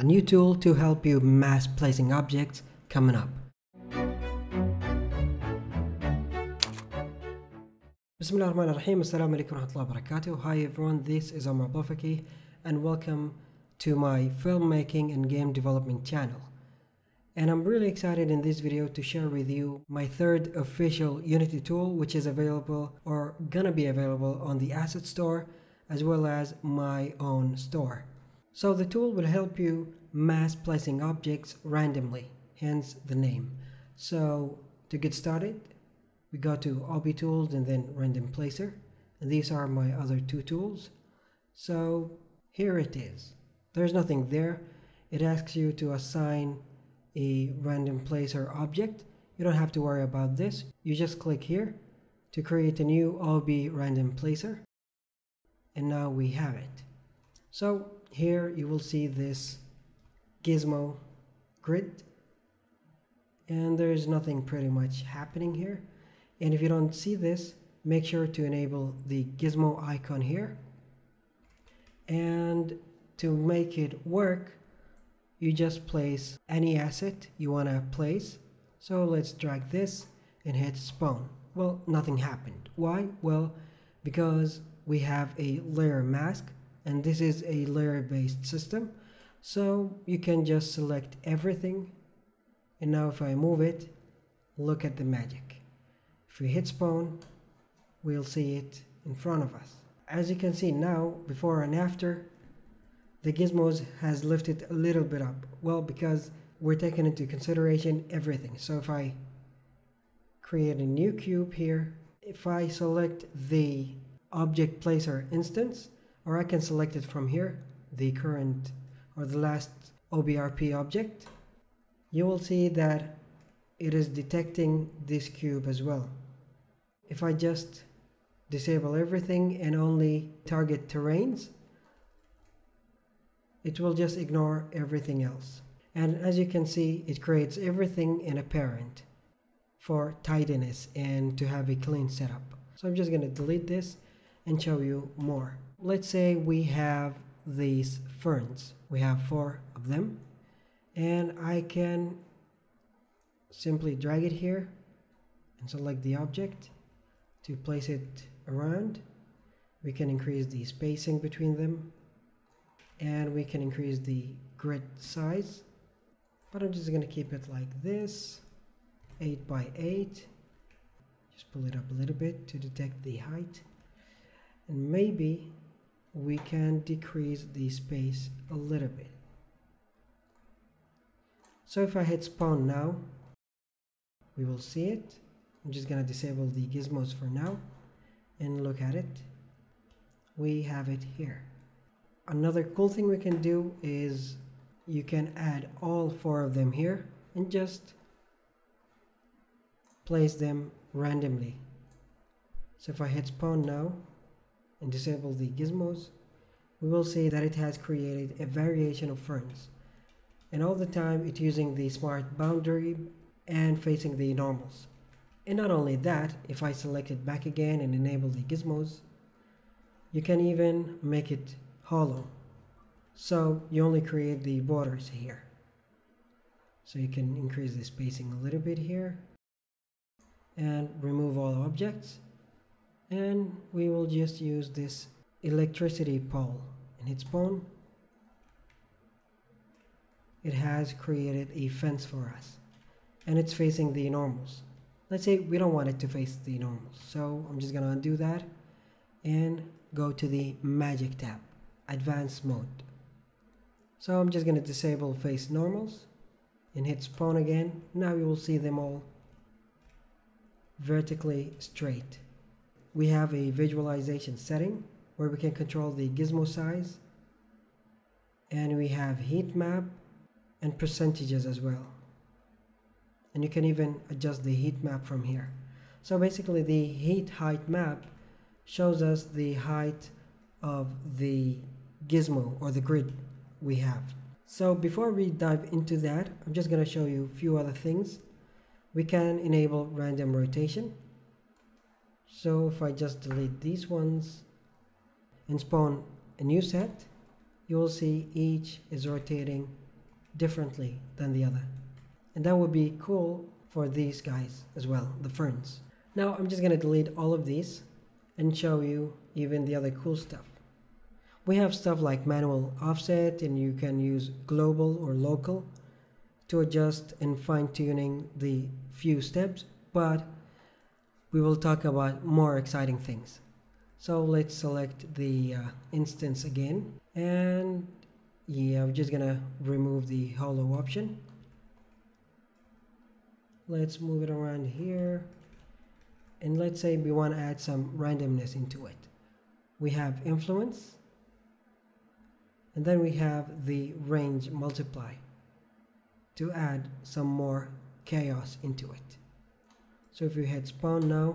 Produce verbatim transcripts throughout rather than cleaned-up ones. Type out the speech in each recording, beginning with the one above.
a new tool to help you mass placing objects coming up. Bismillah ar-Rahman ar-Rahim. Assalamu alaikum wa rahmatullahi wa barakatuh. Hi everyone, this is Omar Balfaqih and welcome to my filmmaking and game development channel. And I'm really excited in this video to share with you my third official Unity tool, which is available or gonna be available on the Asset Store as well as my own store. So the tool will help you mass placing objects randomly, hence the name. So to get started, we go to O B tools and then random placer. And these are my other two tools. So here it is. There's nothing there. It asks you to assign a random placer object. You don't have to worry about this. You just click here to create a new O B random placer. And now we have it. So here you will see this gizmo grid, and there is nothing pretty much happening here. And if you don't see this, make sure to enable the gizmo icon here. And to make it work, you just place any asset you want to place. So let's drag this and hit spawn. Well, nothing happened. Why? Well, because we have a layer mask, and this is a layer based system. So you can just select everything. And now if I move it, look at the magic. If we hit spawn, we'll see it in front of us. As you can see now, before and after, the gizmos has lifted a little bit up. Well, because we're taking into consideration everything. So if I create a new cube here, if I select the object placer instance, or I can select it from here, the current or the last O B R P object, you will see that it is detecting this cube as well. If I just disable everything and only target terrains, it will just ignore everything else. And as you can see, it creates everything in a parent for tidiness and to have a clean setup. So I'm just going to delete this and show you more. Let's say we have these ferns. We have four of them, and I can simply drag it here and select the object to place it around. We can increase the spacing between them, and we can increase the grid size, but I'm just going to keep it like this, eight by eight. Just pull it up a little bit to detect the height, and maybe we can decrease the space a little bit. So if I hit spawn now, we will see it. I'm just going to disable the gizmos for now and look at it. We have it here. Another cool thing we can do is you can add all four of them here and just place them randomly. So if I hit spawn now and disable the gizmos, we will see that it has created a variation of ferns. And all the time it's using the smart boundary and facing the normals. And not only that, if I select it back again and enable the gizmos, you can even make it hollow, so you only create the borders here. So you can increase the spacing a little bit here and remove all objects, and we will just use this electricity pole and hit spawn. It has created a fence for us, and it's facing the normals. Let's say we don't want it to face the normals, so I'm just gonna undo that and go to the magic tab, advanced mode. So I'm just going to disable face normals and hit spawn again. Now you will see them all vertically straight. We have a visualization setting where we can control the gizmo size, and we have heat map and percentages as well, and you can even adjust the heat map from here. So basically the heat height map shows us the height of the gizmo or the grid we have. So before we dive into that, I'm just going to show you a few other things. We can enable random rotation. So if I just delete these ones and spawn a new set, you will see each is rotating differently than the other. And that would be cool for these guys as well, the ferns. Now I'm just going to delete all of these and show you even the other cool stuff. We have stuff like manual offset, and you can use global or local to adjust and fine-tuning the few steps, but we will talk about more exciting things. So let's select the uh, instance again, and yeah, I'm just gonna remove the hollow option. Let's move it around here, and let's say we want to add some randomness into it. We have influence, and then we have the range multiply to add some more chaos into it. So if we hit spawn now,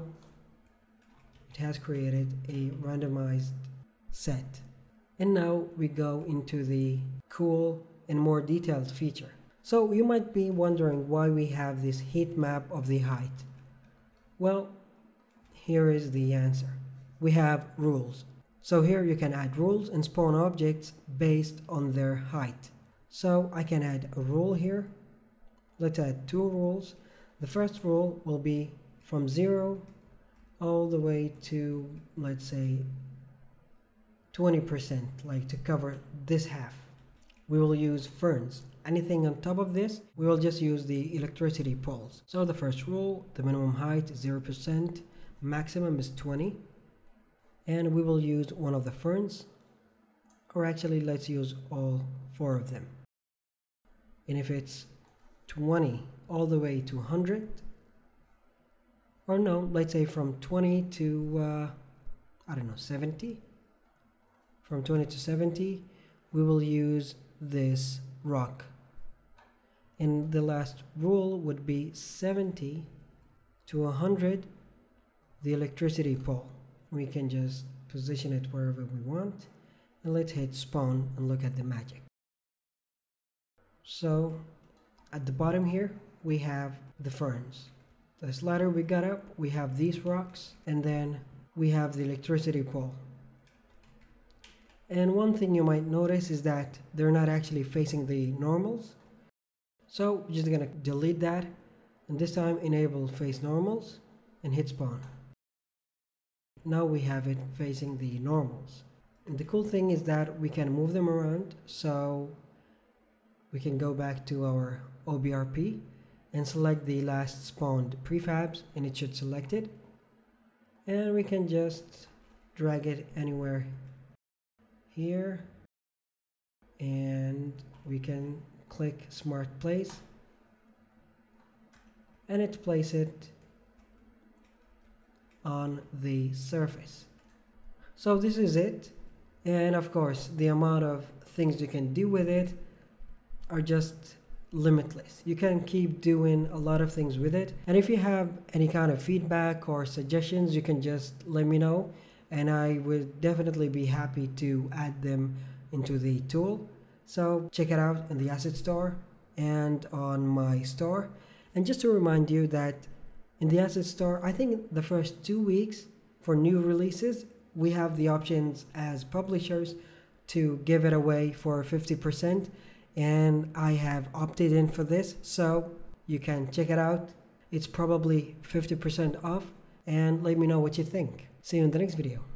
it has created a randomized set. And now we go into the cool and more detailed feature. So you might be wondering why we have this heat map of the height. Well, here is the answer. We have rules. So here you can add rules and spawn objects based on their height. So I can add a rule here. Let's add two rules. The first rule will be from zero all the way to, let's say, twenty percent, like to cover this half. We will use ferns. Anything on top of this, we will just use the electricity poles. So the first rule, the minimum height is zero percent, maximum is twenty, and we will use one of the ferns, or actually let's use all four of them. And if it's twenty all the way to one hundred, or no, let's say from twenty to uh, I don't know, seventy, from twenty to seventy, we will use this rock. And the last rule would be seventy to one hundred, the electricity pole. We can just position it wherever we want, and let's hit spawn and look at the magic. So at the bottom here we have the ferns, the slider we got up, we have these rocks, and then we have the electricity pole. And one thing you might notice is that they're not actually facing the normals, so just gonna delete that, and this time enable face normals and hit spawn. Now we have it facing the normals, and the cool thing is that we can move them around. So we can go back to our O B R P and select the last spawned prefabs, and it should select it, and we can just drag it anywhere here, and we can click smart place, and it places it on the surface. So this is it, and of course the amount of things you can do with it are just limitless. You can keep doing a lot of things with it, and if you have any kind of feedback or suggestions, you can just let me know, and I would definitely be happy to add them into the tool. So check it out in the Asset Store and on my store. And just to remind you that in the Asset Store, I think the first two weeks for new releases, we have the options as publishers to give it away for fifty percent, and I have opted in for this, so you can check it out. It's probably fifty percent off, and let me know what you think. See you in the next video.